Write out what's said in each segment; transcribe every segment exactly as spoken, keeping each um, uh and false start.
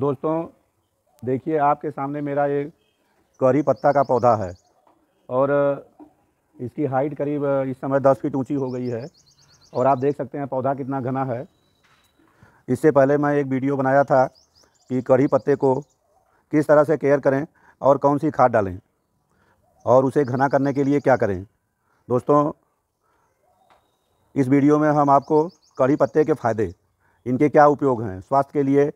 दोस्तों देखिए आपके सामने मेरा ये करी पत्ता का पौधा है और इसकी हाइट करीब इस समय दस फीट ऊंची हो गई है और आप देख सकते हैं पौधा कितना घना है। इससे पहले मैं एक वीडियो बनाया था कि करी पत्ते को किस तरह से केयर करें और कौन सी खाद डालें और उसे घना करने के लिए क्या करें। दोस्तों इस वीडियो में हम आपको करी पत्ते के फ़ायदे, इनके क्या उपयोग हैं, स्वास्थ्य के लिए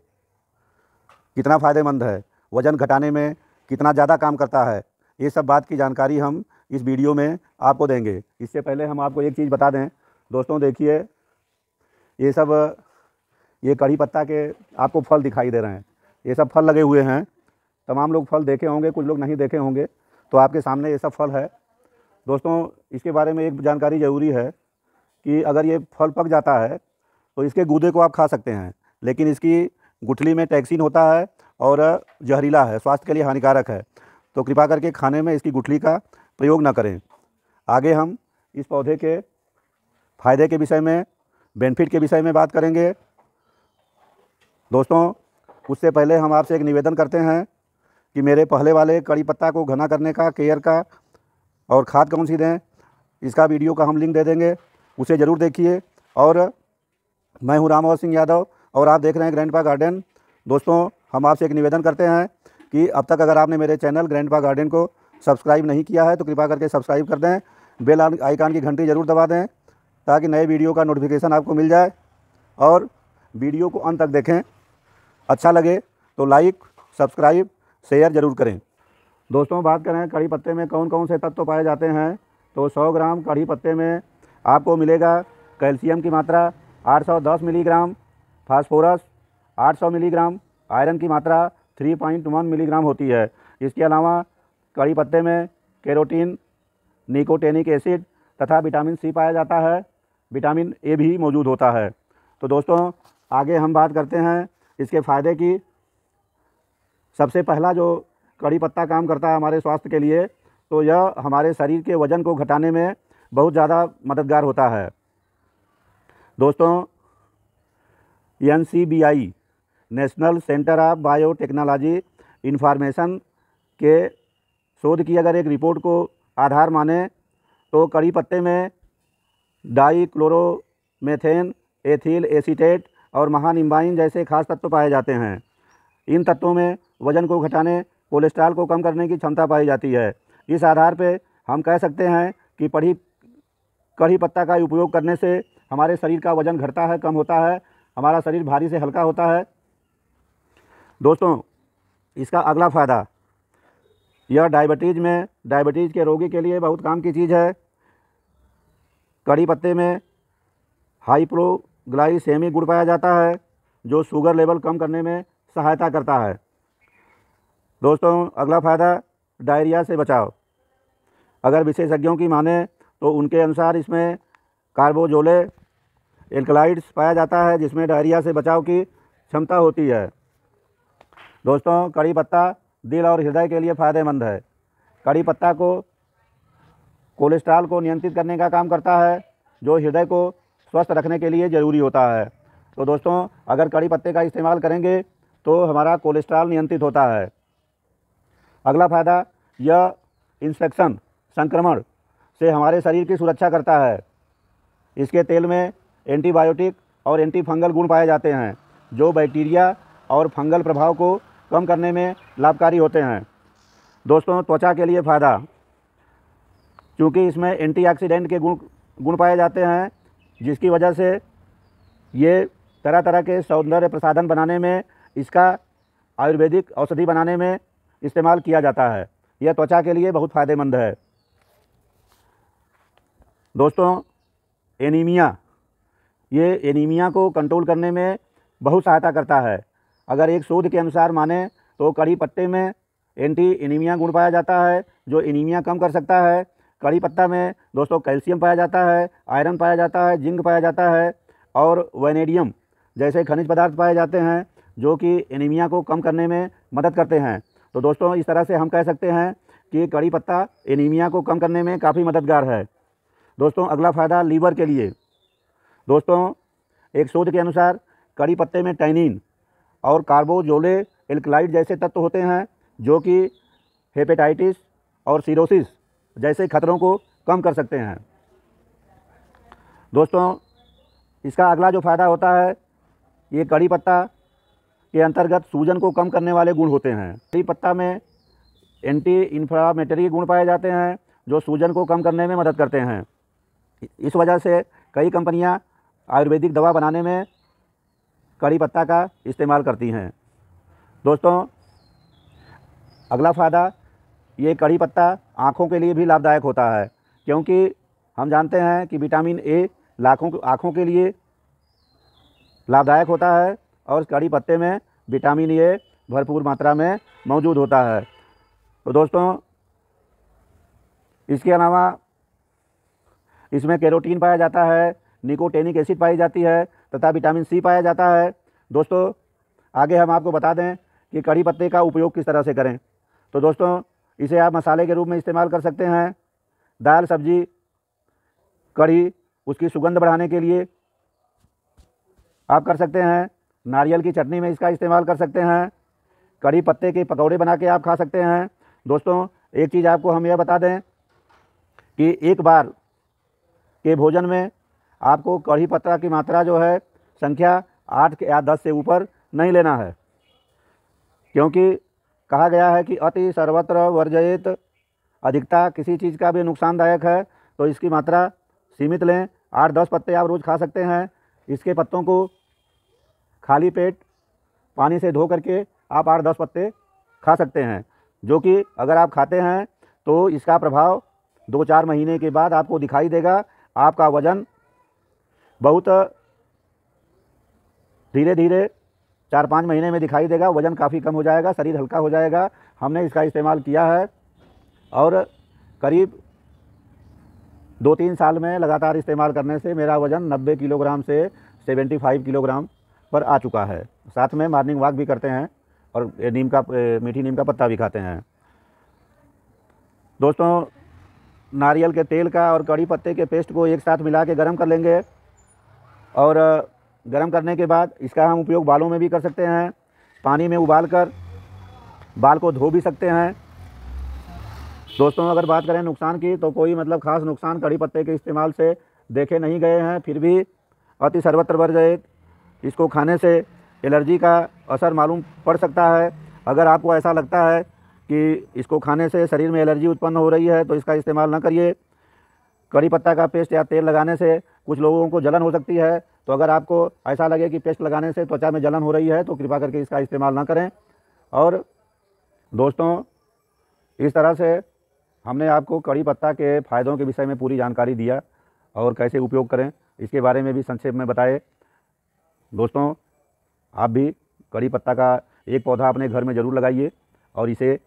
कितना फ़ायदेमंद है, वज़न घटाने में कितना ज़्यादा काम करता है, ये सब बात की जानकारी हम इस वीडियो में आपको देंगे। इससे पहले हम आपको एक चीज़ बता दें दोस्तों, देखिए ये सब ये करी पत्ता के आपको फल दिखाई दे रहे हैं, ये सब फल लगे हुए हैं। तमाम लोग फल देखे होंगे, कुछ लोग नहीं देखे होंगे, तो आपके सामने ये सब फल है। दोस्तों इसके बारे में एक जानकारी ज़रूरी है कि अगर ये फल पक जाता है तो इसके गूदे को आप खा सकते हैं, लेकिन इसकी गुठली में टैक्सिन होता है और जहरीला है, स्वास्थ्य के लिए हानिकारक है, तो कृपा करके खाने में इसकी गुठली का प्रयोग ना करें। आगे हम इस पौधे के फ़ायदे के विषय में, बेनिफिट के विषय में बात करेंगे। दोस्तों उससे पहले हम आपसे एक निवेदन करते हैं कि मेरे पहले वाले करी पत्ता को घना करने का, केयर का और खाद कौन सी दें, इसका वीडियो का हम लिंक दे देंगे, उसे ज़रूर देखिए। और मैं हूँ राम मोहन सिंह यादव और आप देख रहे हैं ग्रैंड पा गार्डन। दोस्तों हम आपसे एक निवेदन करते हैं कि अब तक अगर आपने मेरे चैनल ग्रैंड पा गार्डन को सब्सक्राइब नहीं किया है तो कृपा करके सब्सक्राइब कर दें, बेल आइकान की घंटी ज़रूर दबा दें ताकि नए वीडियो का नोटिफिकेशन आपको मिल जाए। और वीडियो को अंत तक देखें, अच्छा लगे तो लाइक, सब्सक्राइब, शेयर ज़रूर करें। दोस्तों बात करें करी पत्ते में कौन कौन से तत्व पाए जाते हैं, तो सौ ग्राम करी पत्ते में आपको मिलेगा कैल्शियम की मात्रा आठ सौ दस मिलीग्राम, फास्फोरस आठ सौ मिलीग्राम, आयरन की मात्रा तीन पॉइंट एक मिलीग्राम होती है। इसके अलावा करी पत्ते में कैरोटीन, निकोटेनिक एसिड तथा विटामिन सी पाया जाता है, विटामिन ए भी मौजूद होता है। तो दोस्तों आगे हम बात करते हैं इसके फ़ायदे की। सबसे पहला जो करी पत्ता काम करता है हमारे स्वास्थ्य के लिए, तो यह हमारे शरीर के वज़न को घटाने में बहुत ज़्यादा मददगार होता है। दोस्तों N C B I national centre of biotechnology information के शोध की अगर एक रिपोर्ट को आधार माने तो करी पत्ते में डाइक्लोरोमेथेन, एथिल एसीटेट और महानिम्बाइन जैसे खास तत्व पाए जाते हैं। इन तत्वों में वजन को घटाने, कोलेस्ट्रॉल को कम करने की क्षमता पाई जाती है। इस आधार पर हम कह सकते हैं कि पड़ी करी पत्ता का उपयोग करने से हमारे शरीर का वज़न घटता है, कम होता है, हमारा शरीर भारी से हल्का होता है। दोस्तों इसका अगला फ़ायदा, यह डायबिटीज़ में डायबिटीज़ के रोगी के लिए बहुत काम की चीज़ है। करी पत्ते में हाइप्रोग्लाइसेमिक गुण पाया जाता है जो शुगर लेवल कम करने में सहायता करता है। दोस्तों अगला फ़ायदा, डायरिया से बचाव। अगर विशेषज्ञों की माने तो उनके अनुसार इसमें कार्बोजोले एल्कलॉइड्स पाया जाता है जिसमें डायरिया से बचाव की क्षमता होती है। दोस्तों करी पत्ता दिल और हृदय के लिए फ़ायदेमंद है। करी पत्ता को कोलेस्ट्रॉल को नियंत्रित करने का काम करता है जो हृदय को स्वस्थ रखने के लिए ज़रूरी होता है। तो दोस्तों अगर करी पत्ते का इस्तेमाल करेंगे तो हमारा कोलेस्ट्रॉल नियंत्रित होता है। अगला फ़ायदा, यह इन्फेक्शन, संक्रमण से हमारे शरीर की सुरक्षा करता है। इसके तेल में एंटीबायोटिक और एंटी फंगल गुण पाए जाते हैं जो बैक्टीरिया और फंगल प्रभाव को कम करने में लाभकारी होते हैं। दोस्तों त्वचा के लिए फ़ायदा, क्योंकि इसमें एंटीऑक्सीडेंट के गुण गुण पाए जाते हैं जिसकी वजह से ये तरह तरह के सौंदर्य प्रसाधन बनाने में, इसका आयुर्वेदिक औषधि बनाने में इस्तेमाल किया जाता है। यह त्वचा के लिए बहुत फ़ायदेमंद है। दोस्तों एनीमिया, ये एनीमिया को कंट्रोल करने में बहुत सहायता करता है। अगर एक शोध के अनुसार माने तो करी पत्ते में एंटी एनीमिया गुण पाया जाता है जो एनीमिया कम कर सकता है। करी पत्ता में दोस्तों कैल्शियम पाया जाता है, आयरन पाया जाता है, जिंक पाया जाता है और वेनेडियम जैसे खनिज पदार्थ पाए जाते हैं जो कि एनीमिया को कम करने में मदद करते हैं। तो दोस्तों इस तरह से हम कह सकते हैं कि करी पत्ता एनीमिया को कम करने में काफ़ी मददगार है। दोस्तों अगला फ़ायदा, लीवर के लिए। दोस्तों एक शोध के अनुसार करी पत्ते में टैनिन और कार्बोजोले एल्कलाइड जैसे तत्व होते हैं जो कि हेपेटाइटिस और सीरोसिस जैसे खतरों को कम कर सकते हैं। दोस्तों, इसका अगला जो फ़ायदा होता है, ये कड़ी पत्ता के अंतर्गत सूजन को कम करने वाले गुण होते हैं। कड़ी पत्ता में एंटी इन्फ्लामेटरी गुण पाए जाते हैं जो सूजन को कम करने में मदद करते हैं। इस वजह से कई कंपनियां आयुर्वेदिक दवा बनाने में कड़ी पत्ता का इस्तेमाल करती हैं। दोस्तों, अगला फ़ायदा, ये कड़ी पत्ता आँखों के लिए भी लाभदायक होता है, क्योंकि हम जानते हैं कि विटामिन ए लाखों आँखों के लिए लाभदायक होता है और कड़ी पत्ते में विटामिन ए भरपूर मात्रा में मौजूद होता है। तो दोस्तों, इसके अलावा इसमें कैरोटीन पाया जाता है, निकोटेनिक एसिड पाई जाती है तथा विटामिन सी पाया जाता है। दोस्तों, आगे हम आपको बता दें कि कड़ी पत्ते का उपयोग किस तरह से करें। तो दोस्तों, इसे आप मसाले के रूप में इस्तेमाल कर सकते हैं। दाल, सब्जी, कड़ी, उसकी सुगंध बढ़ाने के लिए आप कर सकते हैं। नारियल की चटनी में इसका इस्तेमाल कर सकते हैं। कड़ी पत्ते के पकौड़े बना के आप खा सकते हैं। दोस्तों, एक चीज़ आपको हम यह बता दें कि एक बार के भोजन में आपको कड़ी पत्ता की मात्रा जो है संख्या आठ या दस से ऊपर नहीं लेना है, क्योंकि कहा गया है कि अति सर्वत्र वर्जयेत, अधिकता किसी चीज़ का भी नुकसानदायक है। तो इसकी मात्रा सीमित लें। आठ दस पत्ते आप रोज़ खा सकते हैं। इसके पत्तों को खाली पेट पानी से धो करके आप आठ दस पत्ते खा सकते हैं, जो कि अगर आप खाते हैं तो इसका प्रभाव दो चार महीने के बाद आपको दिखाई देगा। आपका वज़न बहुत धीरे धीरे चार पाँच महीने में दिखाई देगा। वज़न काफ़ी कम हो जाएगा, शरीर हल्का हो जाएगा। हमने इसका इस्तेमाल किया है और करीब दो तीन साल में लगातार इस्तेमाल करने से मेरा वज़न नब्बे किलोग्राम से पचहत्तर किलोग्राम पर आ चुका है। साथ में मॉर्निंग वॉक भी करते हैं और नीम का मीठी नीम का पत्ता भी खाते हैं। दोस्तों, नारियल के तेल का और कड़ी पत्ते के पेस्ट को एक साथ मिला के गर्म कर लेंगे और गर्म करने के बाद इसका हम उपयोग बालों में भी कर सकते हैं। पानी में उबालकर बाल को धो भी सकते हैं। दोस्तों, अगर बात करें नुकसान की, तो कोई मतलब खास नुकसान कड़ी पत्ते के इस्तेमाल से देखे नहीं गए हैं। फिर भी अति सर्वत्र वर्जित, इसको खाने से एलर्जी का असर मालूम पड़ सकता है। अगर आपको ऐसा लगता है कि इसको खाने से शरीर में एलर्जी उत्पन्न हो रही है तो इसका इस्तेमाल न करिए। कड़ी पत्ता का पेस्ट या तेल लगाने से कुछ लोगों को जलन हो सकती है, तो अगर आपको ऐसा लगे कि पेस्ट लगाने से त्वचा में जलन हो रही है तो कृपा करके इसका इस्तेमाल ना करें। और दोस्तों, इस तरह से हमने आपको कड़ी पत्ता के फ़ायदों के विषय में पूरी जानकारी दिया और कैसे उपयोग करें इसके बारे में भी संक्षेप में बताए। दोस्तों, आप भी कड़ी पत्ता का एक पौधा अपने घर में ज़रूर लगाइए और इसे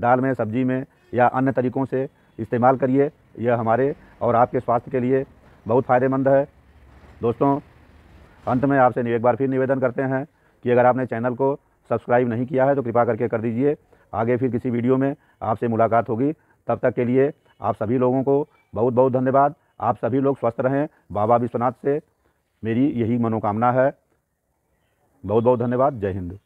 दाल में, सब्जी में या अन्य तरीक़ों से इस्तेमाल करिए। यह हमारे और आपके स्वास्थ्य के लिए बहुत फ़ायदेमंद है। दोस्तों, अंत में आपसे एक बार फिर निवेदन करते हैं कि अगर आपने चैनल को सब्सक्राइब नहीं किया है तो कृपा करके कर दीजिए। आगे फिर किसी वीडियो में आपसे मुलाकात होगी। तब तक के लिए आप सभी लोगों को बहुत बहुत धन्यवाद। आप सभी लोग स्वस्थ रहें, बाबा विश्वनाथ से मेरी यही मनोकामना है। बहुत बहुत धन्यवाद। जय हिंद।